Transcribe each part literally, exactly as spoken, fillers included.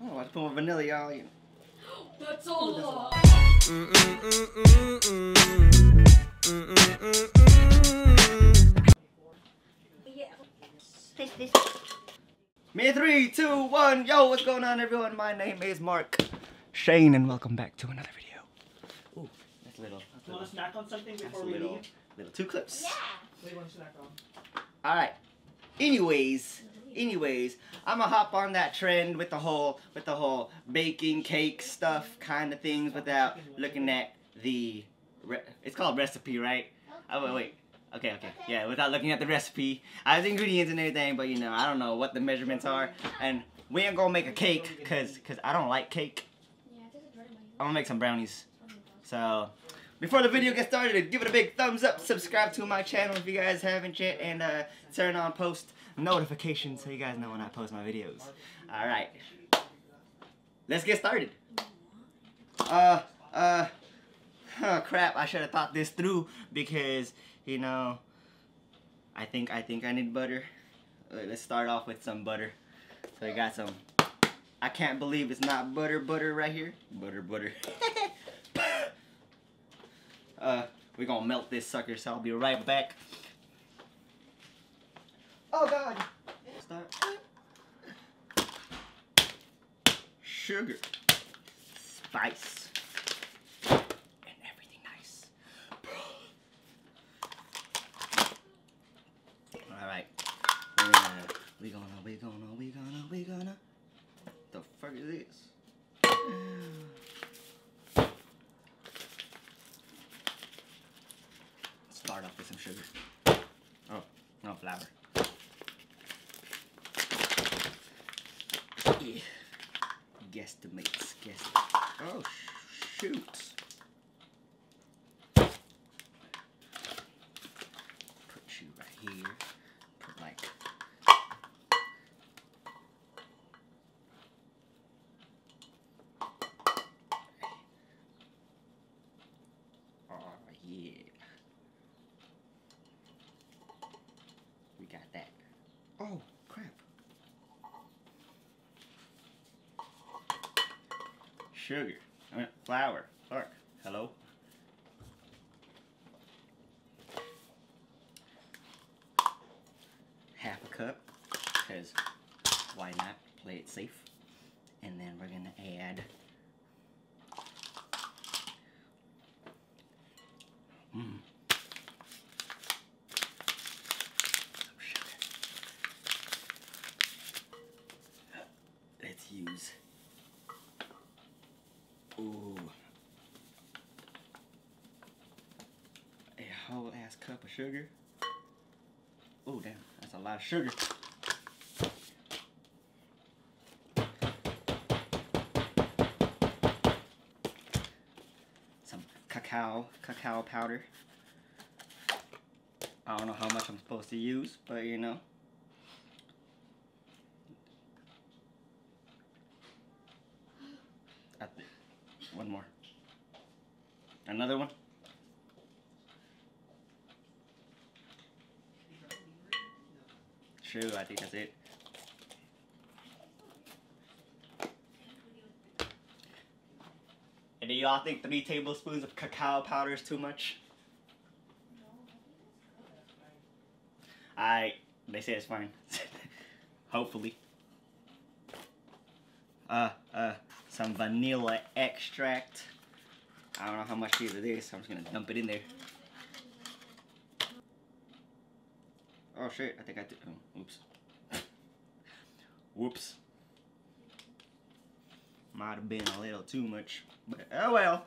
I want to put more vanilla, y'all. That's all. Ooh, that's mm -mm -mm -mm -mm. Mm -mm -mm -mm. Yeah. This, this. Me, three, two, one. Yo, what's going on, everyone? My name is Mark Shane, and welcome back to another video. Ooh, that's little. That's want to snack on something before we leave? Little two clips. Yeah. What do you want to snack on? All right. Anyways. Anyways, I'ma hop on that trend with the whole with the whole baking cake stuff kind of things without looking at the re it's called recipe, right? Oh wait, wait. Okay, okay. Yeah, without looking at the recipe. I have ingredients and everything, but you know, I don't know what the measurements are. And we ain't gonna make a cake cause cause I don't like cake. I'm gonna make some brownies. So before the video gets started, give it a big thumbs up, subscribe to my channel if you guys haven't yet, and uh, turn on post notifications so you guys know when I post my videos. Alright, let's get started. Uh, uh, oh crap, I should have thought this through because, you know, I think, I think I need butter. Let's start off with some butter. So I got some, I can't believe it's not butter butter right here. Butter butter. Uh, we're gonna melt this sucker, so I'll be right back. Oh god! Start. Sugar. Spice. And everything nice. Alright. We gonna, we gonna, we gonna, we gonna. What the fuck is this? Start off with some sugar. Oh, no flour. Yeah. Guesstimates, guess. Oh, shoot. Put you right here. Put like. Oh, yeah. Got that. Oh, crap. Sugar. I mean, flour. Clark. Hello. Half a cup. Because why not? Play it safe. And then we're going to add. Mmm. Use. Ooh. A whole ass cup of sugar. Oh damn, that's a lot of sugar. Some cacao, cacao powder. I don't know how much I'm supposed to use, but you know. One more. Another one. True, I think that's it. And do y'all think three tablespoons of cacao powder is too much? I, they say it's fine. Hopefully. Uh, uh. Some vanilla extract. I don't know how much these are this, so I'm just gonna dump it in there. Oh shit, I think I did. Oh, oops. Whoops. Might have been a little too much, but oh well.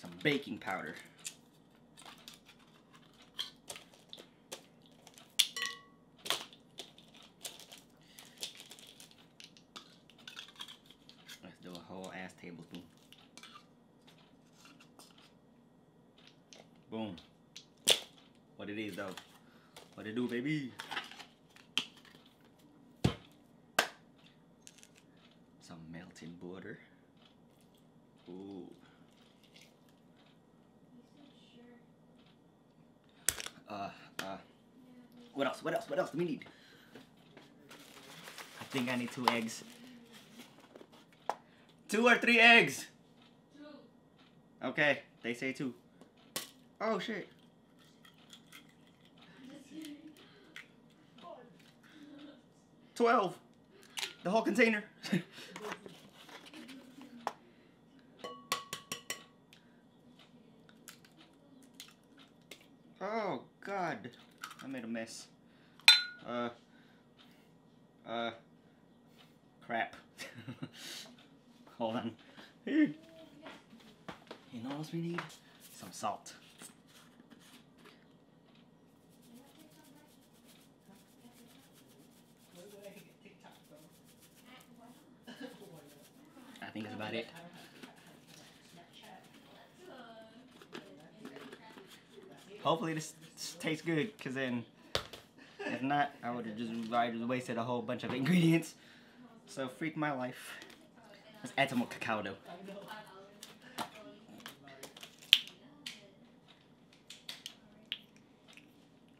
Some baking powder. Whole ass tablespoon. Boom. What it is though. What it do, baby? Some melted butter. Ooh. Uh, uh. What else? What else? What else do we need? I think I need two eggs. Two or three eggs? Two. Okay, they say two. Oh, shit. twelve. The whole container. Oh, God. I made a mess. Uh. Uh. Crap. Hold on. Here. You know what else we need? Some salt. I think that's about it. Hopefully this tastes good, because then, if not, I would have just wasted a whole bunch of ingredients. So, freak my life. Let's add some more cacao though.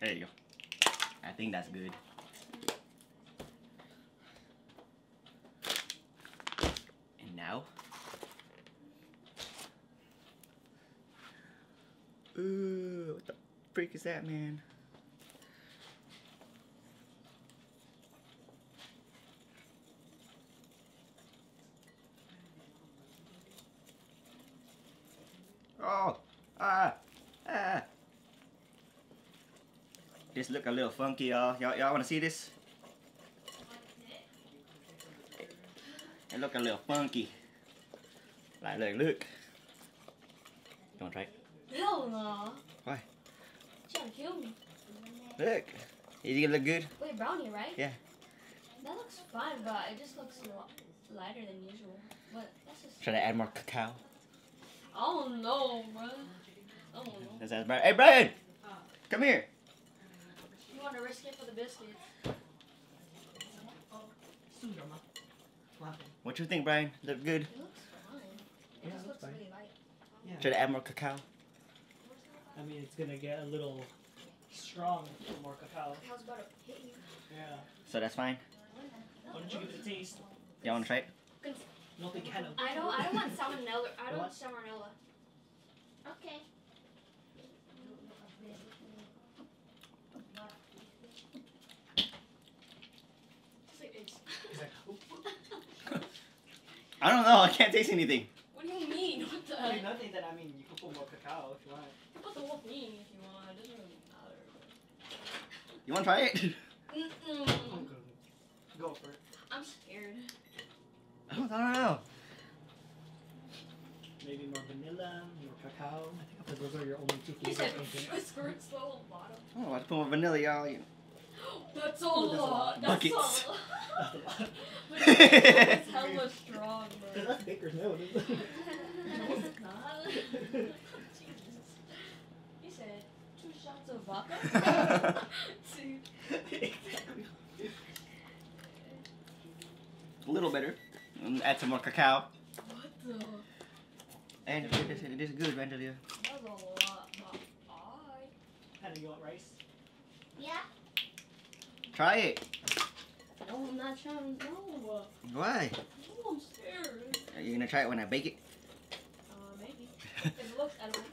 There you go. I think that's good. And now, ooh, what the freak is that, man? Oh, ah, ah. This look a little funky, y'all. Y'all, y'all want to see this? It look a little funky. Like, look, look. You want to try it? Hell no. Why? She's gonna kill me. Look. Is it gonna look good? Wait, brownie, right? Yeah. That looks fine, but it just looks lighter than usual. But that's just... Should I add more cacao? I don't know, bro. I don't know. Let's ask Brian. Hey, Brian! Come here. You want to risk it for the biscuits? What you think, Brian? Look good? It looks fine. It yeah, just looks, looks really light. Yeah. Should I add more cacao? I mean, it's going to get a little strong with more cacao. Cacao's about to hit you. Yeah. So that's fine? Why don't you give it a taste? Y'all want to try it? No, they can't. I don't. I don't want salmonella. I don't what? want salmonella. Okay. I don't know. I can't taste anything. What do you mean? What the? I mean, nothing. That I mean, you can put more cacao if you want. You can put the whole thing if you want. It doesn't really matter. You want to try it? Mm mm. Go for it. I'm scared. I don't know. Maybe more vanilla, more cacao. I think those are your only two flavors. It squirts the whole bottom. Oh, I put more vanilla, y'all. That's a lot. That's a lot. It's hella strong, bro. That's Baker's Mill, isn't it? No, it's not. Jesus. You said two shots of vodka? Two. A little better. Add some more cacao. What the? And this, this is good, Vandalia. That was a lot, but I... Hannah, you want rice? Yeah. Try it. No, I'm not trying. No. Why? No, I'm scared. Are you gonna try it when I bake it? Uh, maybe. It looks edible.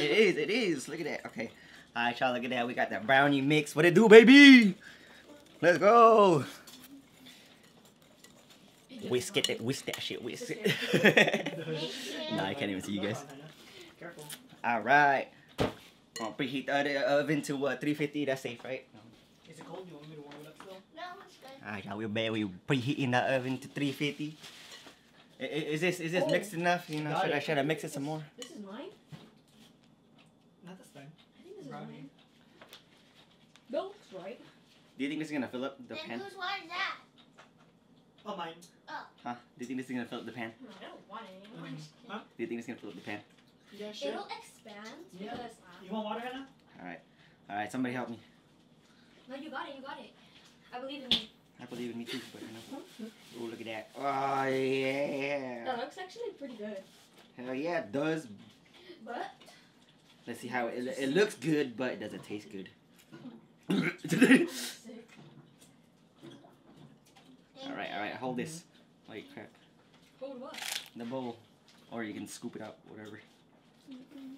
It is, it is. Look at that. Okay. Alright, y'all, look at that. We got that brownie mix. What it do, baby? Let's go. Whisk it, whisk that shit, whisk it. Nah, I can't even see you guys. Careful. Alright. I'm gonna preheat the oven to uh, three fifty, that's safe, right? Is it cold? Do you want me to warm it up still? No, it's good. Alright, y'all, we're bad. We're preheating the oven to three fifty. Is this is this oh, mixed enough? You know, should I, should I mix it some more? This is mine? Not this time. I think this Brownie. is mine. That looks right. Do you think this is gonna fill up the then pan? Whose water is that? Oh, mine. Oh. Huh? Do you think this is gonna fill up the pan? No, I don't want it anymore. Mm-hmm. Huh? Do you think it's gonna fill up the pan? Yeah, sure. It'll expand. Yeah. Because, um, you want water, Hannah? All right, all right. Somebody help me. No, you got it. You got it. I believe in you. I believe in me too, but you know. Oh, look at that. Oh yeah. That looks actually pretty good. Hell yeah, it does. But let's see how it. It, it looks good, but it doesn't taste good. hold mm-hmm. this. Wait, crap. Hold what? The bowl. Or you can scoop it up, whatever. Mm-mm.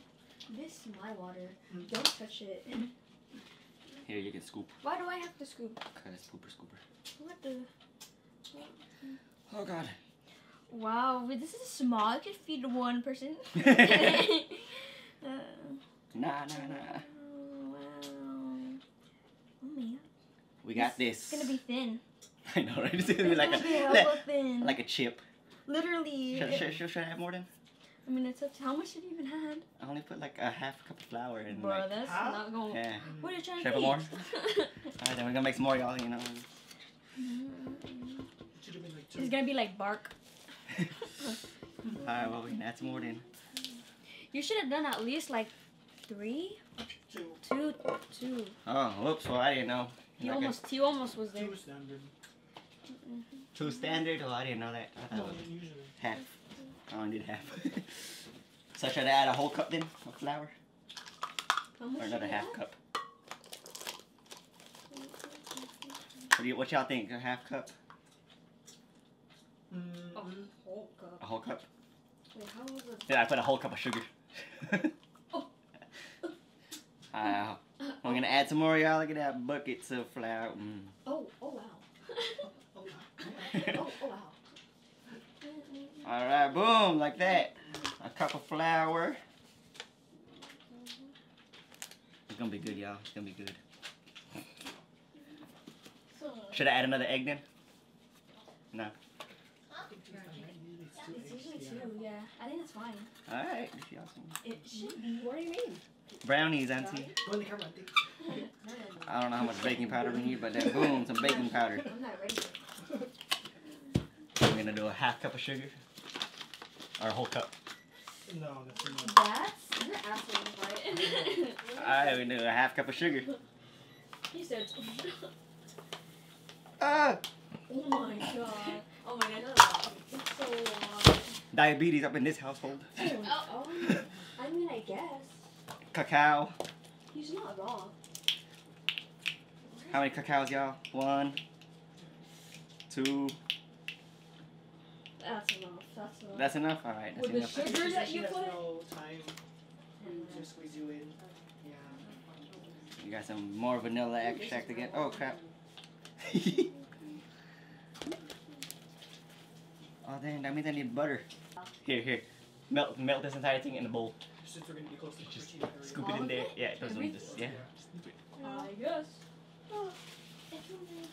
This is my water. Mm. Don't touch it. Here, you can scoop. Why do I have to scoop? Okay, it's pooper scooper. What the? What? Oh god. Wow, this is small. I could feed one person. uh, nah, nah, nah. Wow. Oh man. We got this. It's gonna be thin. I know, right? It's gonna be like a like a chip. Literally. Should, should, should, should I have more than? I mean, it's up to how much did you even have? I only put like a half cup of flour in. Bro, like, that's huh? not going. Yeah. What are you trying Should to do? Alright, then we're gonna make some more, y'all. You know. It's gonna be like bark. Alright, well we can add some more then. You should have done at least like three, two, two, two. Oh, whoops! Well, I didn't know. You like almost, you almost was there. Two standard. Mm-hmm. Two standard? Oh, I didn't know that. I thought no, it was half. I only did half. So should I add a whole cup then of flour? Or another half cup? What do you, what y'all think? A half cup? Mm. A whole cup. A whole cup? Wait, how was it? Yeah, I put a whole cup of sugar. Oh. uh, we're gonna add some more, y'all. Look at that buckets of flour. Mm. Oh, oh wow. Oh, wow. Oh, oh wow. Alright, boom, like that. A cup of flour. It's gonna be good, y'all. It's gonna be good. Should I add another egg then? No. It's usually two, yeah. I think that's fine. Alright, it should be. What do you mean? Brownies, auntie. I don't know how much baking powder we need, but then boom, some baking powder. I'm not ready. We're gonna do a half cup of sugar. Or a whole cup. No, that's too much. That's you're absolutely right. Alright, we do a half cup of sugar. He said ah! Oh my god. Oh my god. It's so long. Diabetes up in this household. Oh, oh. I mean I guess. Cacao. He's not raw. How many cacaos y'all? One. Two. That's enough. That's enough. That's enough? Alright. With enough. The sugar that you put? No time to squeeze you in. Yeah. You got some more vanilla extract to get. Oh, crap. Oh, dang. That means I need butter. Here, here. Melt melt this entire thing in the bowl. Since we're going to be close to just scoop it in there. Yeah, it doesn't just. Yeah. I guess.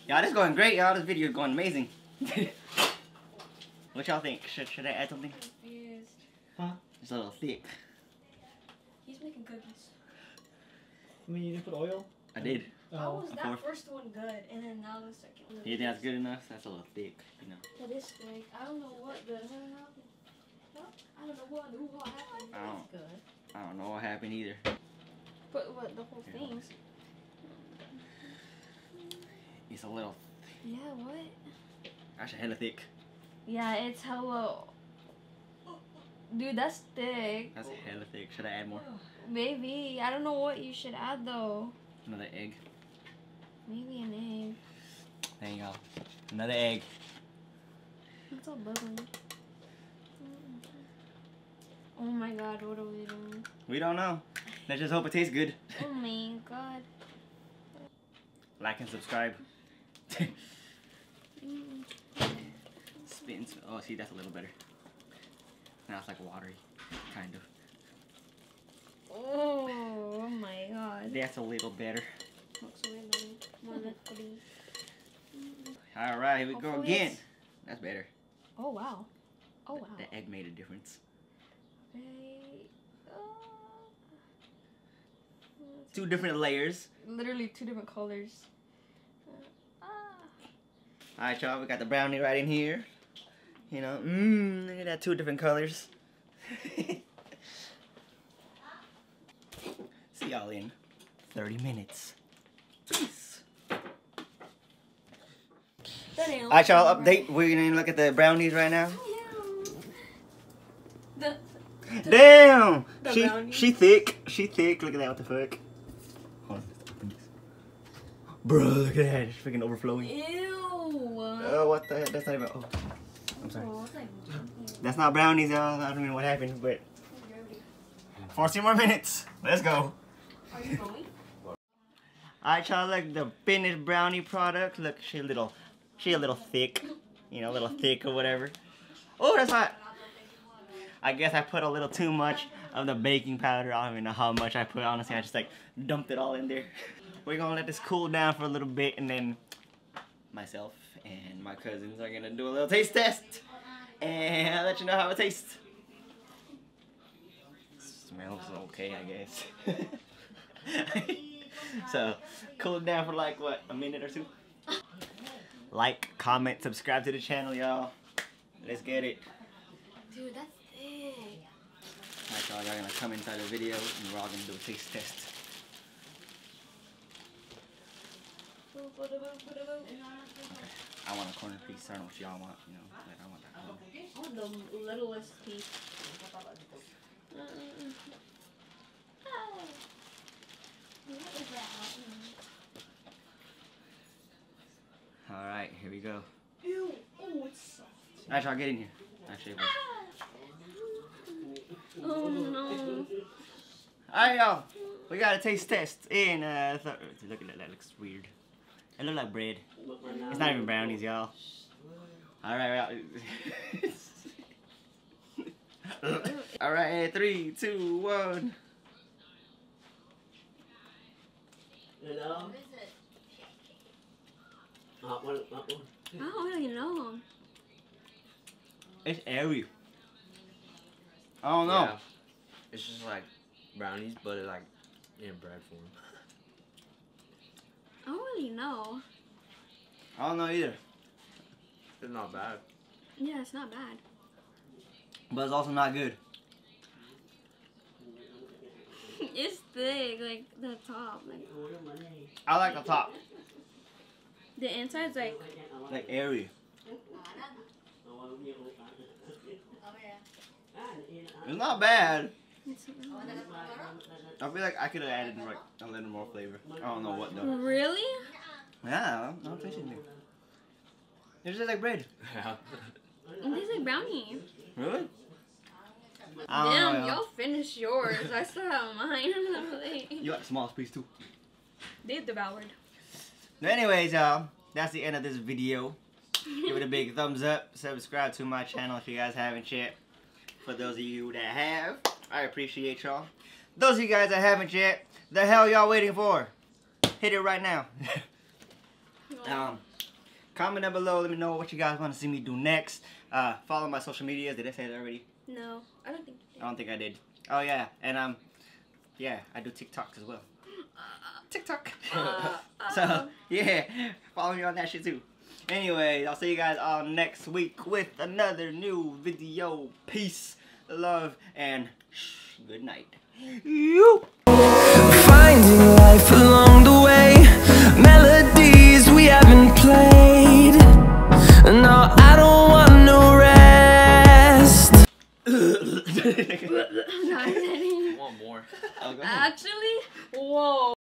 Y'all, this is going great, y'all. This video is going amazing. What y'all think? Should, should I add something? I'm confused. Huh? It's a little thick. He's making cookies. I mean, you didn't put oil? I did. Oh. How was that first one good, and then now the second one? You think that's good enough? That's a little thick, you know. That is thick. I don't know what the... I don't know what happened. I don't, good. I don't know what happened either. But what, the whole thing? It's a little... Yeah, what? Actually, hella thick. Yeah, it's hella. Dude, that's thick. That's hella thick. Should I add more? Maybe. I don't know what you should add though. Another egg. Maybe an egg. There you go. Another egg. It's all bubbling. Oh my god, what are we doing? We don't know. Let's just hope it tastes good. Oh my god. Like and subscribe. mm. Oh, see, that's a little better. Now it's like watery, kind of. Oh, my god. That's a little better. Alright, here we go again. That's better. Oh, wow. Oh, wow. The egg made a difference. Okay. Uh, two different layers. Literally two different colors. Uh, ah. Alright, y'all, we got the brownie right in here. You know, mmm, look at that, two different colors. See y'all in thirty minutes. Peace. Alright, y'all, update. We're gonna look at the brownies right now. The, the, Damn! The she, brownies. she thick. She thick. Look at that, what the fuck. Hold on, let's open this. Bro, look at that, it's freaking overflowing. Ew. No. Oh, what the heck? That's not even. Oh, I'm sorry. Oh, like that's not brownies, y'all. I don't know what happened, but. fourteen more minutes. Let's go. Are you going? Alright, y'all. Look, the finished brownie product. Look, she a little, she a little thick. You know, a little thick or whatever. Oh, that's hot. I guess I put a little too much of the baking powder. I don't even know how much I put. Honestly, I just like dumped it all in there. We're gonna let this cool down for a little bit, and then myself and my cousins are gonna do a little taste test, and I'll let you know how it tastes. Smells okay, I guess. So, cool it down for like what, a minute or two. Like, comment, subscribe to the channel, y'all. Let's get it. Dude, that's it. Alright, y'all, y'all gonna come inside the video, and we're all gonna do a taste test. I want a corner piece. I don't know what y'all want, you know. Like, I want that. I want the littlest piece. Mm. Oh. What is that? All right, here we go. Ew. Oh, it's soft. All right, y'all, get in here. Actually, ah. Oh no. All right, y'all. We got a taste test. In uh, th look at that. That looks weird. It look like bread. It's not even brownies, y'all. Alright, alright. Alright, three, two, one. Hello? What is it? Hot one, hot one. I don't really know. It's airy. I don't know. Yeah. It's just like brownies, but it like in bread form. I don't really know. I don't know either. It's not bad. Yeah, it's not bad. But it's also not good. It's thick, like the top. Like. I like the top. The inside's like... like airy. It's not bad. I feel like I could have added like a little more flavor. I don't know what though. Really? Yeah, I don't taste anything. It tastes like bread. Yeah. It tastes like brownie. Really? Damn, y'all finished yours. I still have mine. You got the smallest piece too. They devoured. Anyways, y'all, that's the end of this video. Give it a big thumbs up. Subscribe to my channel if you guys haven't yet. For those of you that have, I appreciate y'all. Those of you guys that haven't yet, the hell y'all waiting for? Hit it right now. um, comment down below. Let me know what you guys want to see me do next. Uh, follow my social medias. Did I say that already? No, I don't think you did. I don't think I did. Oh yeah, and um, yeah, I do TikTok as well. Uh, TikTok. Uh, so yeah, follow me on that shit too. Anyway, I'll see you guys all next week with another new video. Peace, love, and shh, good night. Finding life alone.